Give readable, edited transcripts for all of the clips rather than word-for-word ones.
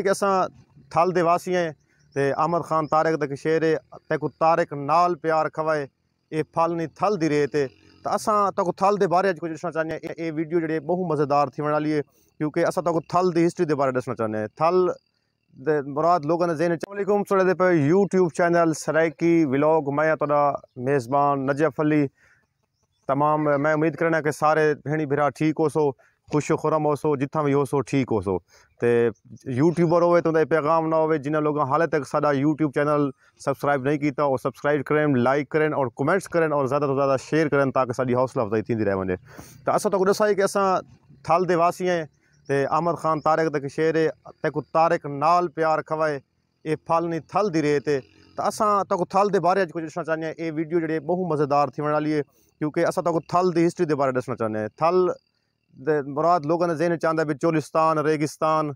एक असा थल दे वासी हैं ते अहमद खान तारिक तक शेर है तैको तारिक नाल प्यार खवाए ये फल नहीं थल दी रेत है। तो असा तक थल के बारे कुछ दसना चाहते हैं। ये वीडियो जी बहु मज़ेदार थी वाली है क्योंकि असा तक थल की हिस्ट्री के बारे दसना चाहते हैं। थल मुराद लोगों ने जहन वालेकुम सुन पे यूट्यूब चैनल सराइकी व्लॉग मैं तुहाडा मेज़बान नजफ अली। तमाम मैं उम्मीद करना कि सारे भेणी भरा ठीक हो सो खुश खुरम हो सो जिथा भी हो सो ठीक हो सो। तो यूट्यूबर होवे तो पैगाम ना होवे जिन्हें लोग हाले तक सादा यूट्यूब चैनल सब्सक्राइब नहीं किया और सब्सक्राइब करें लाइक करें और कमेंट्स करें और ज़्यादा तो ज़्यादा शेयर करें ताकि साड़ी हौसला अफजाई थी रहे वे। तो असा तक दसा कि असा थल के वासी हैं तो अहमद खान तारिक तक शेर है तैको तारिक नाल प्यार खवाए ये फल नहीं थल दी रेत है। तो असा तक थल के बारे कुछ दसना चाहते हैं। ये वीडियो जी बहु मज़ेदार थी वाली है क्योंकि असा तक थल की हिस्ट्री के बारे दसना चाहते हैं। थल मुराद लोगों ने जहन चाहता है भी चोलिस्तान रेगिस्तान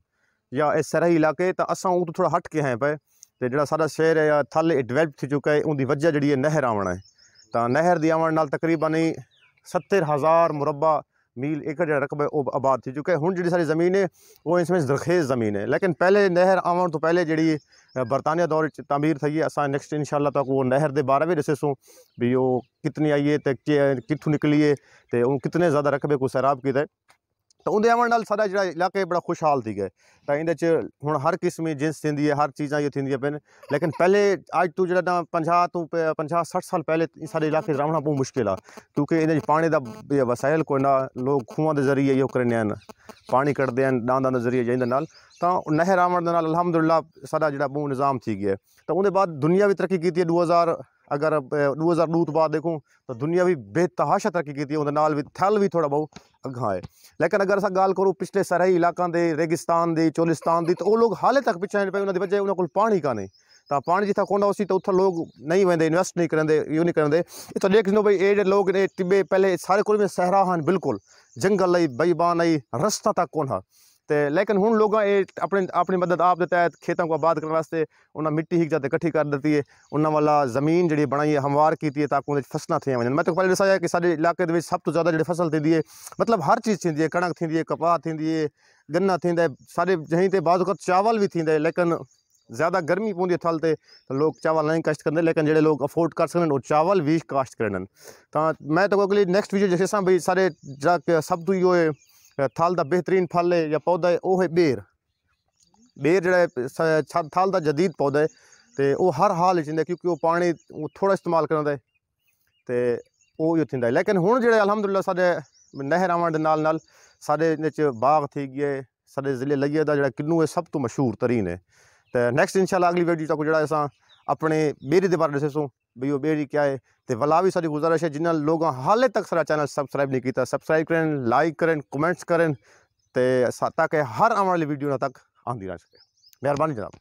या सरहदी इलाके तो असा उ थोड़ा हट के हैं पे तो जो सारा शहर है थल डिवेल्प थी चुका है। उनकी वजह जी है नहर आवण है। तो नहर की आवण नाल तकरीबन 70,000 मुरबा मील एकड़ जो रकबा आबाद थी चुका है। हुण जी सारी ज़मीन है वो इसमें जरखेज़ ज़मीन है लेकिन पहले नहर आवण तो पहले जी बरतानिया दौर तमीर थी है। असा नेक्स्ट इंशाल्लाह तक वो नहर के बारे में दसेसूँ भी वो कितनी आई है तो कितों निकली है तो वो कितने ज़्यादा रकबे को सैराब किया है। तो उनके आवण नाल सारा जो इलाके बड़ा खुशहाल थी गए। तो इंदे हुण हर किस्म की जिन्स थी है हर चीज़ा ये थी पे लेकिन पहले आज तू जो 50-60 साल पहले सारे इलाके रहना बहुत मुश्किल है क्योंकि इन पानी का वसायल कोई ना लोग खूह के जरिए यो करें पानी कटते हैं दांदा के जरिए जिंद नाल। तो नहर आवण के नाल अलहमदुलिल्लाह सारा जो बहुत निज़ाम थी गया। तो उनके बाद दुनिया भी तरक्की की 2002 तो बाद देखूँ तो दुनिया भी बेतहाशा तरक्की की उनके भी थल भी थोड़ा बहुत अगह है। लेकिन अगर अस गाल करूँ पिछले सरहदी इलाकों के रेगिस्तान की चोलिस्तान की तो वो लोग हाले तक पिछे हैं पे उन्होंने वजह उन्होंने को पानी का नहीं तो पानी जितना कोना उसी तो उतना लोग नहीं वेंदे इन्वेस्ट नहीं करेंगे यो नहीं करेंगे। इतना देखो भाई ये लोग टिब्बे पहले सारे को में सहरा हैं बिल्कुल जंगल आई बेईबान आई रस्ता तक कौन है। तो लेकिन हुण लोग अपने अपनी मदद आप देता है खेतों को आबाद करने वास्ते उन्हें मिट्टी ही जाते इकट्ठी कर देती है उन्होंने वाला जमीन जी बनाई है हमवार की है ताकि उन्हें फसलें थी वन। मैं तो पहले दसाया कि सारे इलाके में सब तो ज़्यादा जी फसल थी है मतलब हर चीज़ थी है कणक थी है कपाह थी है गन्ना थी है सारे जहीं से बाज़ अवत चावल भी थी है। लेकिन ज़्यादा गर्मी पौंदी थल ते तो लोग चावल नहीं काश्त करते लेकिन जो लोग अफोर्ड कर सकते वो चावल भी काश्त करन। तो मैं तो अगली नैक्सट वीडियो जैसे भाई सारे सब तो यो है थल का बेहतरीन फल है या पौधा है वह है बेर। बेर जरा थल का जदीद पौधा है तो वह हर हाल चीज़ क्योंकि वो पानी वो थोड़ा इस्तेमाल करता है तो वो थी। लेकिन हुण जो अलहमदुल्ला साढ़े नहर आवण नाल साढ़े बाग थी गए साढ़े ज़िले लगिया का जो किन्नू है सब तो मशहूर तरीन है। तो नैक्सट इंशाल्लाह अगली वीडियो तक जो अपने बेरी के बारे दसू भाई वो बेरी क्या है। तो वाला भी सारी गुजारिश है जिन्हें लोग हाले तक सारा चैनल सब्सक्राइब नहीं किया सब्सक्राइब करें लाइक करें कमेंट्स करें ताकि हर आने वाली वीडियो तक आंदी रह सके। मेहरबानी जनाब।